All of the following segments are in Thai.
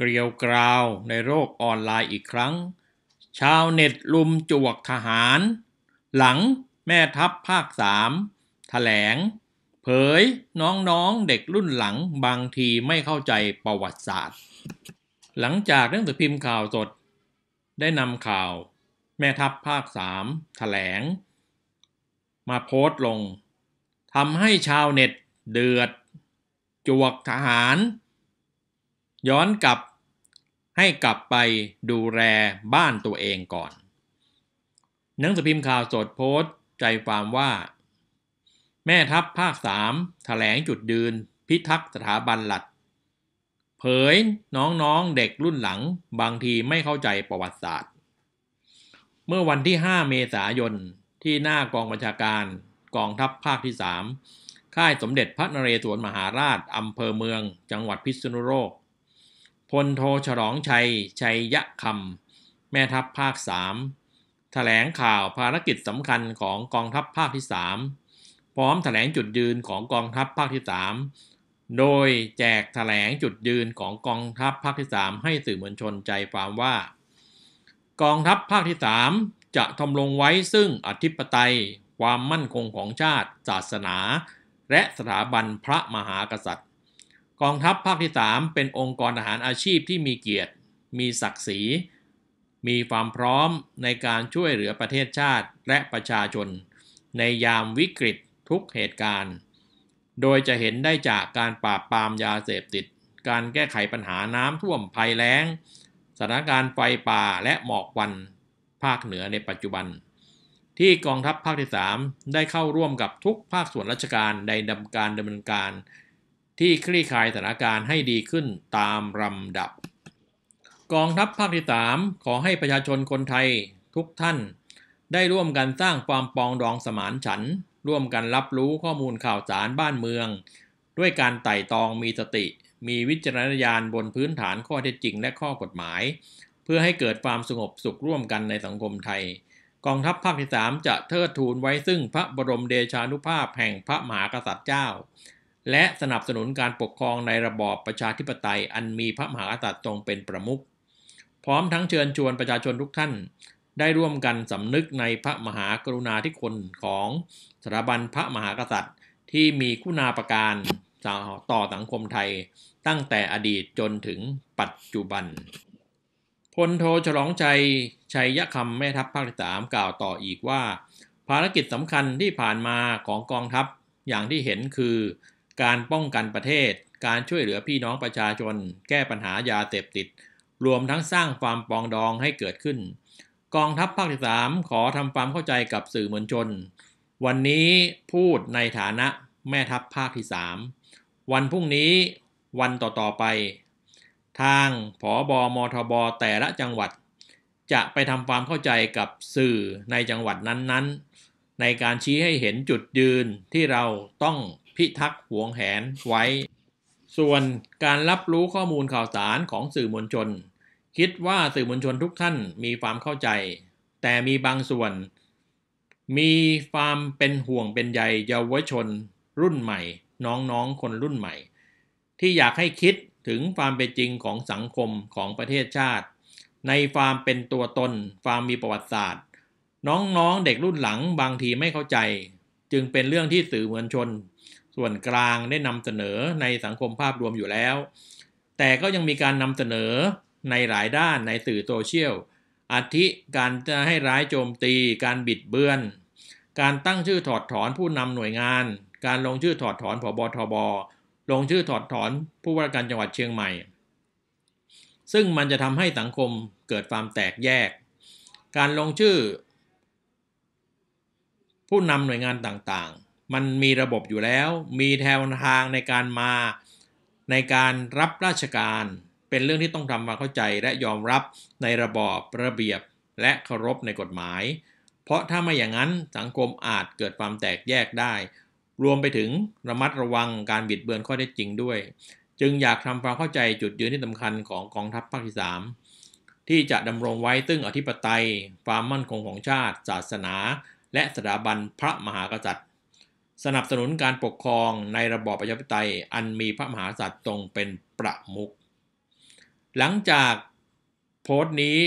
เกลียวกราวในโลกออนไลน์อีกครั้งชาวเน็ตลุมจวกทหารหลังแม่ทัพภาค3แถลงเผยน้องๆเด็กรุ่นหลังบางทีไม่เข้าใจประวัติศาสตร์หลังจากหนังสือพิมพ์ข่าวสดได้นำข่าวแม่ทัพภาค3แถลงมาโพสต์ลงทำให้ชาวเน็ตเดือดจวกทหารย้อนกลับให้กลับไปดูแลบ้านตัวเองก่อนหนังสือพิมพ์ข่าวสดโพสต์ใจความว่าแม่ทัพภาค3แถลงจุดยืนพิทักษ์สถาบันหลักเผยน้องๆเด็กรุ่นหลังบางทีไม่เข้าใจประวัติศาสตร์เมื่อวันที่5เมษายนที่หน้ากองบัญชาการกองทัพภาคที่3ค่ายสมเด็จพระนเรศวรมหาราชอำเภอเมืองจังหวัดพิษณุโลกพลโทฉลองชัยชัยยะคำแม่ทัพภาค3แถลงข่าวภารกิจสำคัญของกองทัพภาคที่3พร้อมแถลงจุดยืนของกองทัพภาคที่3โดยแจกแถลงจุดยืนของกองทัพภาคที่3ให้สื่อมวลชนใจความว่ากองทัพภาคที่3จะทำลงไว้ซึ่งอธิปไตยความมั่นคงของชาติศาสนาและสถาบันพระมหากษัตริย์กองทัพภาคที่3เป็นองค์กรทหารอาชีพที่มีเกียรติมีศักดิ์ศรีมีความพร้อมในการช่วยเหลือประเทศชาติและประชาชนในยามวิกฤตทุกเหตุการณ์โดยจะเห็นได้จากการปราบปรามยาเสพติดการแก้ไขปัญหาน้ำท่วมภัยแล้งสถานการณ์ไฟป่าและหมอกควันภาคเหนือในปัจจุบันที่กองทัพภาคที่3ได้เข้าร่วมกับทุกภาคส่วนราชการในดำเนินการที่คลี่คลายสถานการณ์ให้ดีขึ้นตามลำดับกองทัพภาคที่3ขอให้ประชาชนคนไทยทุกท่านได้ร่วมกันสร้างความปองดองสมานฉันท์ร่วมกันรับรู้ข้อมูลข่าวสารบ้านเมืองด้วยการไต่ตองมีสติมีวิจารณญาณบนพื้นฐานข้อเท็จจริงและข้อกฎหมายเพื่อให้เกิดความสงบสุขร่วมกันในสังคมไทยกองทัพภาคที่3จะเทิดทูนไว้ซึ่งพระบรมเดชานุภาพแห่งพระมหากษัตริย์เจ้าและสนับสนุนการปกครองในระบอบประชาธิปไตยอันมีพระมหากษัตริย์ทรงเป็นประมุขพร้อมทั้งเชิญชวนประชาชนทุกท่านได้ร่วมกันสำนึกในพระมหากรุณาธิคุณของสถาบันพระมหากษัตริย์ที่มีคุณาภการต่อสังคมไทยตั้งแต่อดีตจนถึงปัจจุบันพลโทฉลองชัยชัยยะคำแม่ทัพภาคที่3กล่าวต่ออีกว่าภารกิจสำคัญที่ผ่านมาของกองทัพอย่างที่เห็นคือการป้องกันประเทศการช่วยเหลือพี่น้องประชาชนแก้ปัญหายาเสพติดรวมทั้งสร้างความปองดองให้เกิดขึ้นกองทัพภาคที่3ขอทำความเข้าใจกับสื่อมวลชนวันนี้พูดในฐานะแม่ทัพภาคที่3วันพรุ่งนี้วันต่อๆไปทางผบ.มทบ.แต่ละจังหวัดจะไปทำความเข้าใจกับสื่อในจังหวัดนั้นๆในการชี้ให้เห็นจุดยืนที่เราต้องพิทักษ์หวงแหนไว้ส่วนการรับรู้ข้อมูลข่าวสารของสื่อมวลชนคิดว่าสื่อมวลชนทุกท่านมีความเข้าใจแต่มีบางส่วนมีความเป็นห่วงเป็นใยเยาวชนรุ่นใหม่น้องๆคนรุ่นใหม่ที่อยากให้คิดถึงความเป็นจริงของสังคมของประเทศชาติในความเป็นตัวตนความมีประวัติศาสตร์น้องๆเด็กรุ่นหลังบางทีไม่เข้าใจจึงเป็นเรื่องที่สื่อมวลชนส่วนกลางได้นำเสนอในสังคมภาพรวมอยู่แล้วแต่ก็ยังมีการนำเสนอในหลายด้านในสื่อโซเชียลอาทิการให้ร้ายโจมตีการบิดเบือนการตั้งชื่อถอดถอนผู้นำหน่วยงานการลงชื่อถอดถอนผบ.ทบ.ลงชื่อถอดถอนผู้ว่าการจังหวัดเชียงใหม่ซึ่งมันจะทำให้สังคมเกิดความแตกแยกการลงชื่อผู้นำหน่วยงานต่างๆมันมีระบบอยู่แล้วมีแนวทางในการมาในการรับราชการเป็นเรื่องที่ต้องทำความเข้าใจและยอมรับในระบอบระเบียบและเคารพในกฎหมายเพราะถ้าไม่อย่างนั้นสังคมอาจเกิดความแตกแยกได้รวมไปถึงระมัดระวังการบิดเบือนข้อเท็จจริงด้วยจึงอยากทำความเข้าใจจุดยืนที่สำคัญของกองทัพภาคที่3ที่จะดำรงไว้ซึ่งอธิปไตยความมั่นคงของชาติศาสนาและสถาบันพระมหากษัตริย์สนับสนุนการปกครองในระบอบประชาธิปไตยอันมีพระมหากษัตริย์ทรงเป็นประมุข หลังจากโพสต์นี้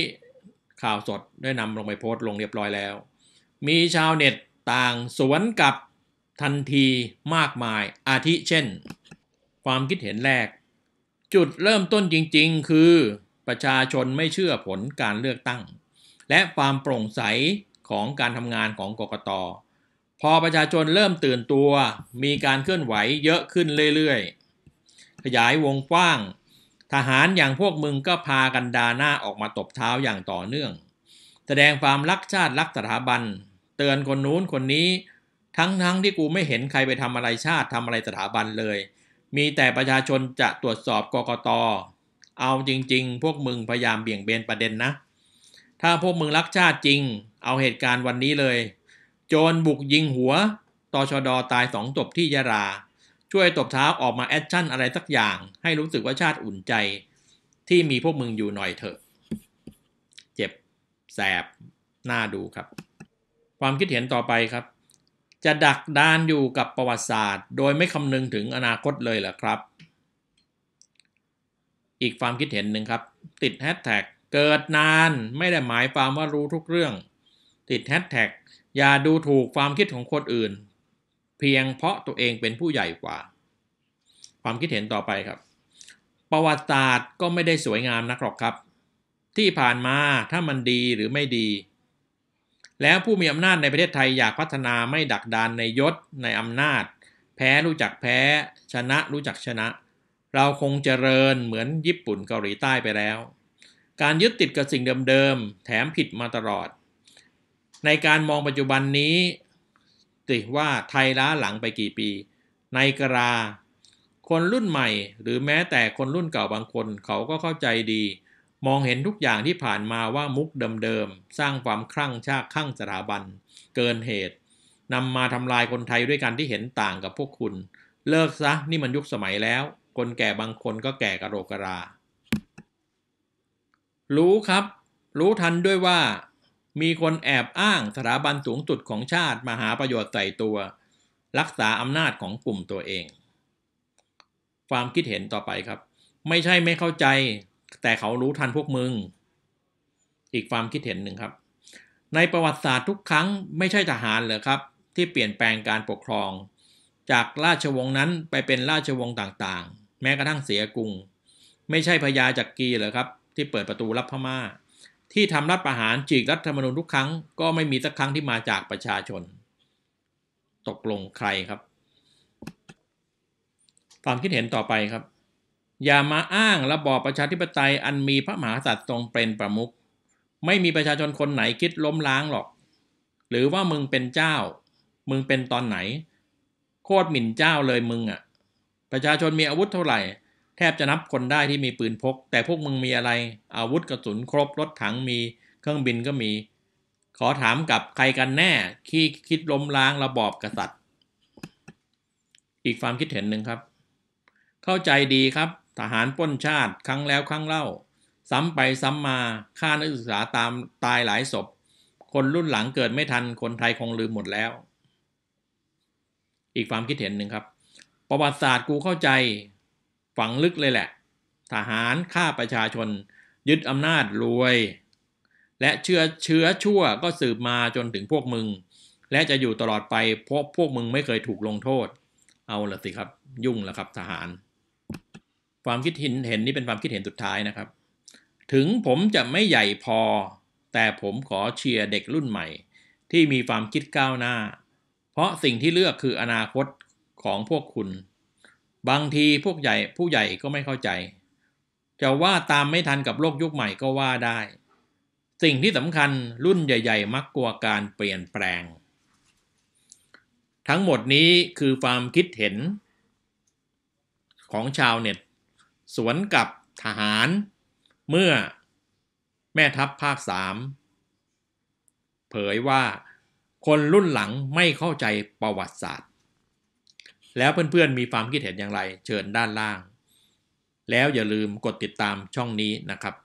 ข่าวสดได้นำลงไปโพสต์ลงเรียบร้อยแล้วมีชาวเน็ตต่างสวนกลับทันทีมากมายอาทิเช่นความคิดเห็นแรกจุดเริ่มต้นจริงๆคือประชาชนไม่เชื่อผลการเลือกตั้งและความโปร่งใสของการทำงานของกกต.พอประชาชนเริ่มตื่นตัวมีการเคลื่อนไหวเยอะขึ้นเรื่อยๆขยายวงกว้างทหารอย่างพวกมึงก็พากันดาหน้าออกมาตบเท้าอย่างต่อเนื่องแสดงความรักชาติรักสถาบันเตือนคนนู้นคนนี้ทั้งที่กูไม่เห็นใครไปทำอะไรชาติทำอะไรสถาบันเลยมีแต่ประชาชนจะตรวจสอบกกต.เอาจริงๆพวกมึงพยายามเบี่ยงเบนประเด็นนะถ้าพวกมึงรักชาติจริงเอาเหตุการณ์วันนี้เลยโจรบุกยิงหัวตชด.ตาย2ศพที่ยะลาช่วยตบเท้าออกมาแอคชั่นอะไรสักอย่างให้รู้สึกว่าชาติอุ่นใจที่มีพวกมึงอยู่หน่อยเถอะเจ็บแสบน่าดูครับความคิดเห็นต่อไปครับจะดักดานอยู่กับประวัติศาสตร์โดยไม่คำนึงถึงอนาคตเลยเหรอครับอีกความคิดเห็นหนึ่งครับติดแฮชแท็กเกิดนานไม่ได้หมายความว่ารู้ทุกเรื่องติดแฮชแท็กอย่าดูถูกความคิดของคนอื่นเพียงเพราะตัวเองเป็นผู้ใหญ่กว่าความคิดเห็นต่อไปครับประวัติศาสตร์ก็ไม่ได้สวยงามนักหรอกครับที่ผ่านมาถ้ามันดีหรือไม่ดีแล้วผู้มีอำนาจในประเทศไทยอยากพัฒนาไม่ดักดานในยศในอำนาจแพ้รู้จักแพ้ชนะรู้จักชนะเราคงเจริญเหมือนญี่ปุ่นเกาหลีใต้ไปแล้วการยึดติดกับสิ่งเดิมๆแถมผิดมาตลอดในการมองปัจจุบันนี้ติว่าไทยล้าหลังไปกี่ปีในกราคนรุ่นใหม่หรือแม้แต่คนรุ่นเก่าบางคนเขาก็เข้าใจดีมองเห็นทุกอย่างที่ผ่านมาว่ามุกเดิมๆสร้างความคลั่งชาติคลั่งสถาบันเกินเหตุนำมาทำลายคนไทยด้วยกันที่เห็นต่างกับพวกคุณเลิกซะนี่มันยุคสมัยแล้วคนแก่บางคนก็แก่กะโหลกกะลารู้ครับรู้ทันด้วยว่ามีคนแอบอ้างสถาบันสูงสุดของชาติมาหาประโยชน์ใส่ตัวรักษาอำนาจของกลุ่มตัวเองความคิดเห็นต่อไปครับไม่ใช่ไม่เข้าใจแต่เขารู้ทันพวกมึงอีกความคิดเห็นหนึ่งครับในประวัติศาสตร์ทุกครั้งไม่ใช่ทหารเหรอครับที่เปลี่ยนแปลงการปกครองจากราชวงศ์นั้นไปเป็นราชวงศ์ต่างๆแม้กระทั่งเสียกรุงไม่ใช่พญาจักรีเหรอครับที่เปิดประตูรับพม่าที่ทำรัฐประหารฉีกรัฐธรรมนูญทุกครั้งก็ไม่มีสักครั้งที่มาจากประชาชนตกลงใครครับความคิดเห็นต่อไปครับอย่ามาอ้างระบอบประชาธิปไตยอันมีพระมหากษัตริย์ทรงเป็นประมุขไม่มีประชาชนคนไหนคิดล้มล้างหรอกหรือว่ามึงเป็นเจ้ามึงเป็นตอนไหนโคตรหมิ่นเจ้าเลยมึงอ่ะประชาชนมีอาวุธเท่าไหร่แทบจะนับคนได้ที่มีปืนพกแต่พวกมึงมีอะไรอาวุธกระสุนครบรถถังมีเครื่องบินก็มีขอถามกับใครกันแน่ที่คิดล้มล้างระบอบกษัตริย์อีกความคิดเห็นหนึ่งครับเข้าใจดีครับทหารปล้นชาติครั้งแล้วครั้งเล่าซ้ำไปซ้ำมาฆ่านักศึกษาตามตายหลายศพคนรุ่นหลังเกิดไม่ทันคนไทยคงลืมหมดแล้วอีกความคิดเห็นหนึ่งครับประวัติศาสตร์กูเข้าใจฝังลึกเลยแหละทหารฆ่าประชาชนยึดอำนาจรวยและเชื้อชั่วก็สืบมาจนถึงพวกมึงและจะอยู่ตลอดไปเพราะพวกมึงไม่เคยถูกลงโทษเอาล่ะสิครับยุ่งละครับทหารความคิดเห็นนี่เป็นความคิดเห็นสุดท้ายนะครับถึงผมจะไม่ใหญ่พอแต่ผมขอเชียร์เด็กรุ่นใหม่ที่มีความคิดก้าวหน้าเพราะสิ่งที่เลือกคืออนาคตของพวกคุณบางทีพวกผู้ใหญ่ก็ไม่เข้าใจจะว่าตามไม่ทันกับโลกยุคใหม่ก็ว่าได้สิ่งที่สำคัญรุ่นใหญ่ๆมักกลัวการเปลี่ยนแปลงทั้งหมดนี้คือความคิดเห็นของชาวเน็ตสวนกับทหารเมื่อแม่ทัพภาค3เผยว่าคนรุ่นหลังไม่เข้าใจประวัติศาสตร์แล้วเพื่อนๆมีความคิดเห็นอย่างไรเชิญด้านล่างแล้วอย่าลืมกดติดตามช่องนี้นะครับ